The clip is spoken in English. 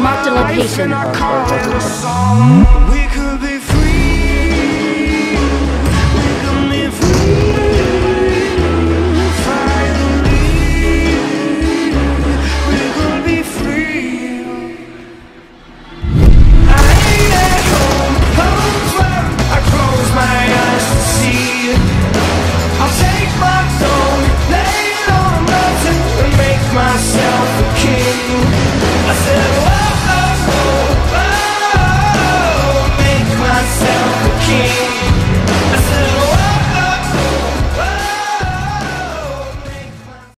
Marked a location.